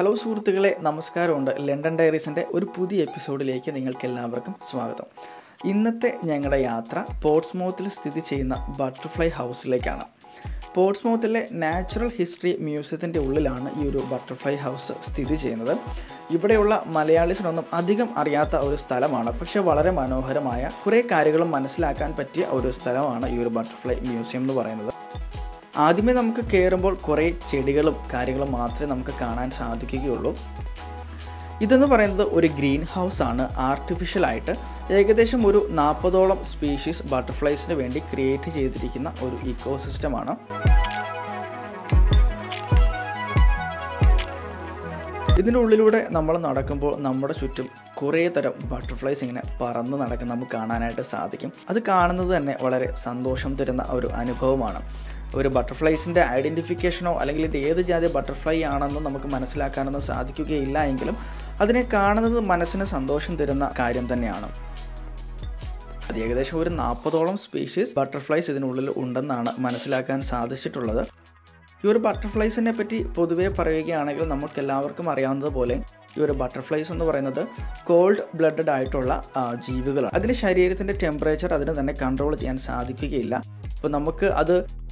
Hello, Surthakale, Namaskaram undu. London Diaries inde oru pudhiya episode-ilekku ningalkku ellavarkkum swagatham. ഇന്നത്തെ ഞങ്ങളുടെ യാത്ര പോർട്സ്മൗത്തിൽ സ്ഥിതി ചെയ്യുന്ന ബട്ടർഫ്ലൈ ഹൗസിലേക്കാണ്. പോർട്സ്മൗത്തിലെ നാച്ചുറൽ ഹിസ്റ്ററി മ്യൂസിയത്തിൻ്റെ ഉള്ളിലാണ് ഈ ഒരു ബട്ടർഫ്ലൈ ഹൗസ് സ്ഥിതി ചെയ്യുന്നത്. ഇവിടെയുള്ള മലയാളീസിനൊന്നും അധികം അറിയാത്ത ഒരു സ്ഥലമാണ്. പക്ഷേ വളരെ മനോഹരമായ കുറേ കാര്യങ്ങളും മനസ്സിലാക്കാൻ പറ്റിയ ഒരു സ്ഥലമാണ് ഈ ഒരു ബട്ടർഫ്ലൈ മ്യൂസിയം എന്ന് പറയുന്നത്. ആദ്യമേ നമുക്ക് കയറുമ്പോൾ കുറേ ചെടികളും കാര്യങ്ങളും മാത്രമേ നമുക്ക് കാണാൻ സാധിക്കുകയുള്ളൂ. ഇതെന്ന് പറയുന്നത് ഒരു ഗ്രീൻ ഹൗസ് ആണ്. ആർട്ടിഫിഷ്യൽ ആയിട്ട് ഏകദേശം ഒരു 40ഓളം സ്പീഷീസ് ബട്ടർഫ്ലൈസിന് വേണ്ടി ക്രിയേറ്റ് ചെയ്തിരിക്കുന്ന ഒരു ഇക്കോസിസ്റ്റം ആണ്. ഇതിൻ്റെ ഉള്ളിലൂടെ നമ്മൾ നടക്കുമ്പോൾ നമ്മുടെ ചുറ്റും കുറേ തരം ബട്ടർഫ്ലൈസ് ഇങ്ങനെ പറന്ന് നടക്കുന്ന നമുക്ക് കാണാനായിട്ട് സാധിക്കും. അത് കാണുന്നത് തന്നെ വളരെ സന്തോഷം തരുന്ന ഒരു അനുഭവമാണ്. ഒരു ബട്ടർഫ്ലൈസിൻ്റെ ഐഡൻറ്റിഫിക്കേഷനോ അല്ലെങ്കിൽ ഇത് ഏത് ജാതി ബട്ടർഫ്ലൈ ആണെന്നോ നമുക്ക് മനസ്സിലാക്കാനൊന്നും സാധിക്കുകയില്ല എങ്കിലും അതിനെ കാണുന്നത് മനസ്സിന് സന്തോഷം തരുന്ന കാര്യം തന്നെയാണ്. അത് ഏകദേശം ഒരു 40ഓളം സ്പീഷീസ് ബട്ടർഫ്ലൈസ് ഇതിനുള്ളിൽ ഉണ്ടെന്നാണ് മനസ്സിലാക്കാൻ സാധിച്ചിട്ടുള്ളത്. ഈ ഒരു ബട്ടർഫ്ലൈസിനെ പറ്റി പൊതുവേ പറയുകയാണെങ്കിൽ നമുക്കെല്ലാവർക്കും അറിയാവുന്നതുപോലെ ഈ ഒരു ബട്ടർഫ്ലൈസ് എന്ന് പറയുന്നത് കോൾഡ് ബ്ലഡഡ് ആയിട്ടുള്ള ജീവികളാണ്. അതിന് ശരീരത്തിൻ്റെ ടെമ്പറേച്ചർ അതിന് തന്നെ കൺട്രോൾ ചെയ്യാൻ സാധിക്കുകയില്ല. അപ്പോൾ നമുക്ക് അത്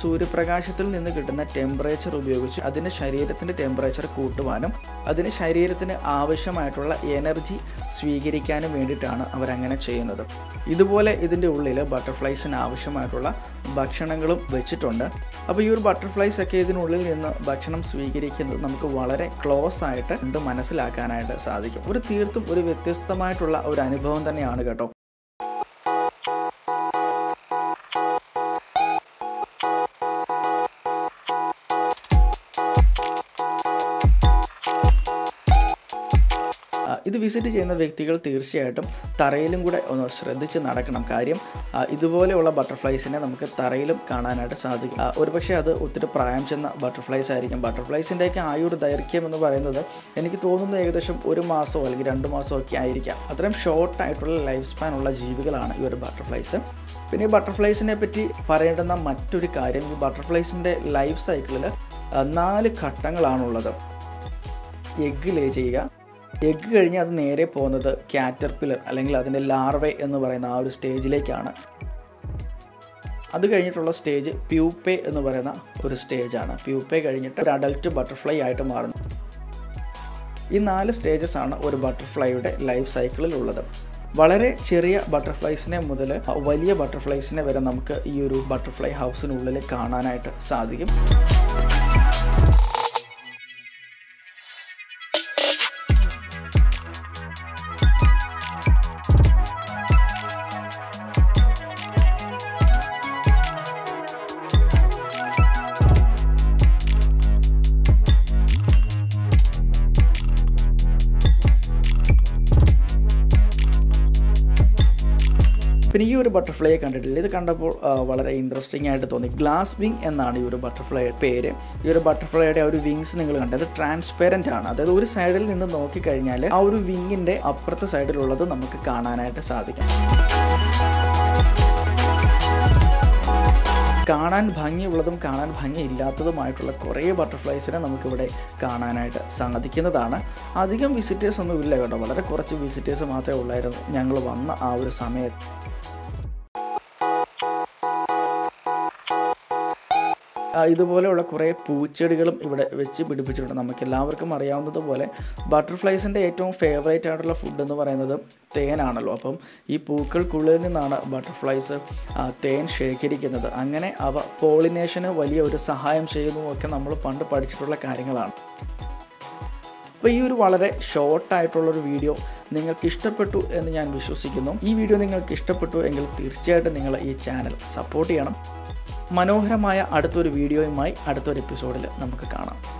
സൂര്യപ്രകാശത്തിൽ നിന്ന് കിട്ടുന്ന ടെമ്പറേച്ചർ ഉപയോഗിച്ച് അതിൻ്റെ ശരീരത്തിൻ്റെ ടെമ്പറേച്ചർ കൂട്ടുവാനും അതിന് ശരീരത്തിന് ആവശ്യമായിട്ടുള്ള എനർജി സ്വീകരിക്കാനും വേണ്ടിയിട്ടാണ് അവരങ്ങനെ ചെയ്യുന്നത്. ഇതുപോലെ ഇതിൻ്റെ ഉള്ളിൽ ബട്ടർഫ്ലൈസിന് ആവശ്യമായിട്ടുള്ള ഭക്ഷണങ്ങളും വെച്ചിട്ടുണ്ട്. അപ്പോൾ ഈ ഒരു ബട്ടർഫ്ലൈസ് ഒക്കെ ഇതിനുള്ളിൽ നിന്ന് ഭക്ഷണം സ്വീകരിക്കുന്നത് നമുക്ക് വളരെ ക്ലോസ് ആയിട്ട് കണ്ട് മനസ്സിലാക്കാനായിട്ട് സാധിക്കും. ഒരു തീർത്തും ഒരു വ്യത്യസ്തമായിട്ടുള്ള ഒരു അനുഭവം തന്നെയാണ് കേട്ടോ. ഇത് വിസിറ്റ് ചെയ്യുന്ന വ്യക്തികൾ തീർച്ചയായിട്ടും തറയിലും കൂടെ ഒന്ന് ശ്രദ്ധിച്ച് നടക്കണം. കാര്യം ഇതുപോലെയുള്ള ബട്ടർഫ്ലൈസിനെ നമുക്ക് തറയിലും കാണാനായിട്ട് സാധിക്കും. ഒരുപക്ഷെ അത് ഒത്തിരി പ്രായം ചെന്ന ബട്ടർഫ്ലൈസ് ആയിരിക്കും. ബട്ടർഫ്ലൈസിൻ്റെയൊക്കെ ആയുർ ദൈർഘ്യം എന്ന് പറയുന്നത് എനിക്ക് തോന്നുന്നു ഏകദേശം 1 മാസമോ അല്ലെങ്കിൽ 2 മാസമോ ഒക്കെ ആയിരിക്കാം. അത്രയും ഷോർട്ടായിട്ടുള്ള ലൈഫ് സ്പാൻ ഉള്ള ജീവികളാണ് ഈ ഒരു ബട്ടർഫ്ലൈസ്. പിന്നെ ഈ ബട്ടർഫ്ലൈസിനെ പറ്റി പറയേണ്ടുന്ന മറ്റൊരു കാര്യം, ഈ ബട്ടർഫ്ലൈസിൻ്റെ ലൈഫ് സൈക്കിളിൽ 4 ഘട്ടങ്ങളാണുള്ളത്. എഗ്ഗ് ലേ ചെയ്യുക, എഗ്ഗ് കഴിഞ്ഞ് അത് നേരെ പോകുന്നത് കാറ്റർപില്ലർ അല്ലെങ്കിൽ അതിൻ്റെ ലാർവേ എന്ന് പറയുന്ന ആ ഒരു സ്റ്റേജിലേക്കാണ്. അത് കഴിഞ്ഞിട്ടുള്ള സ്റ്റേജ് പ്യൂപ്പേ എന്ന് പറയുന്ന ഒരു സ്റ്റേജാണ്. പ്യൂപ്പേ കഴിഞ്ഞിട്ട് ഒരു അഡൽട്ട് ബട്ടർഫ്ലൈ ആയിട്ട് മാറുന്നു. ഈ 4 സ്റ്റേജസ് ആണ് ഒരു ബട്ടർഫ്ലൈയുടെ ലൈഫ് സൈക്കിളിലുള്ളത്. വളരെ ചെറിയ ബട്ടർഫ്ലൈസിനെ മുതൽ വലിയ ബട്ടർഫ്ലൈസിനെ വരെ നമുക്ക് ഈ ഒരു ബട്ടർഫ്ലൈ ഹൗസിനുള്ളിൽ കാണാനായിട്ട് സാധിക്കും. പിന്നെ ഈ ഒരു ബട്ടർഫ്ലൈയെ കണ്ടിട്ടില്ല. ഇത് കണ്ടപ്പോൾ വളരെ ഇൻട്രസ്റ്റിംഗ് ആയിട്ട് തോന്നി. ഗ്ലാസ് വിങ് എന്നാണ് ഈ ഒരു ബട്ടർഫ്ലൈയുടെ പേര്. ഈ ഒരു ബട്ടർഫ്ലൈയുടെ ഒരു വിങ്സ് നിങ്ങൾ കണ്ടത് ട്രാൻസ്പെറൻ്റ് ആണ്. അതായത് ഒരു സൈഡിൽ നിന്ന് നോക്കിക്കഴിഞ്ഞാൽ ആ ഒരു വിങ്ങിൻ്റെ അപ്പുറത്തെ സൈഡിലുള്ളത് നമുക്ക് കാണാനായിട്ട് സാധിക്കും. കാണാൻ ഭംഗിയുള്ളതും കാണാൻ ഭംഗിയില്ലാത്തതുമായിട്ടുള്ള കുറേ ബട്ടർഫ്ലൈസിനെ നമുക്കിവിടെ കാണാനായിട്ട് സാധിക്കുന്നതാണ്. അധികം വിസിറ്റേഴ്സ് ഒന്നും ഇല്ല കേട്ടോ. വളരെ കുറച്ച് വിസിറ്റേഴ്സ് മാത്രമേ ഉള്ളായിരുന്നു ഞങ്ങൾ വന്ന ആ ഒരു സമയത്ത്. ഇതുപോലെയുള്ള കുറേ പൂച്ചെടികളും ഇവിടെ വെച്ച് പിടിപ്പിച്ചിട്ടുണ്ട്. നമുക്കെല്ലാവർക്കും അറിയാവുന്നതുപോലെ ബട്ടർഫ്ലൈസിൻ്റെ ഏറ്റവും ഫേവറേറ്റ് ആയിട്ടുള്ള ഫുഡ് എന്ന് പറയുന്നത് തേനാണല്ലോ. അപ്പം ഈ പൂക്കൾക്കുള്ളിൽ നിന്നാണ് ബട്ടർഫ്ലൈസ് തേൻ ശേഖരിക്കുന്നത്. അങ്ങനെ അവ പോളിനേഷന് വലിയ ഒരു സഹായം ചെയ്യുന്നതൊക്കെ നമ്മൾ പണ്ട് പഠിച്ചിട്ടുള്ള കാര്യങ്ങളാണ്. അപ്പോൾ ഈ ഒരു വളരെ ഷോർട്ടായിട്ടുള്ളൊരു വീഡിയോ നിങ്ങൾക്ക് ഇഷ്ടപ്പെട്ടു എന്ന് ഞാൻ വിശ്വസിക്കുന്നു. ഈ വീഡിയോ നിങ്ങൾക്ക് ഇഷ്ടപ്പെട്ടു എങ്കിൽ തീർച്ചയായിട്ടും നിങ്ങൾ ഈ ചാനൽ സപ്പോർട്ട് ചെയ്യണം. മനോഹരമായ അടുത്തൊരു വീഡിയോയുമായി അടുത്തൊരു എപ്പിസോഡിൽ നമുക്ക് കാണാം.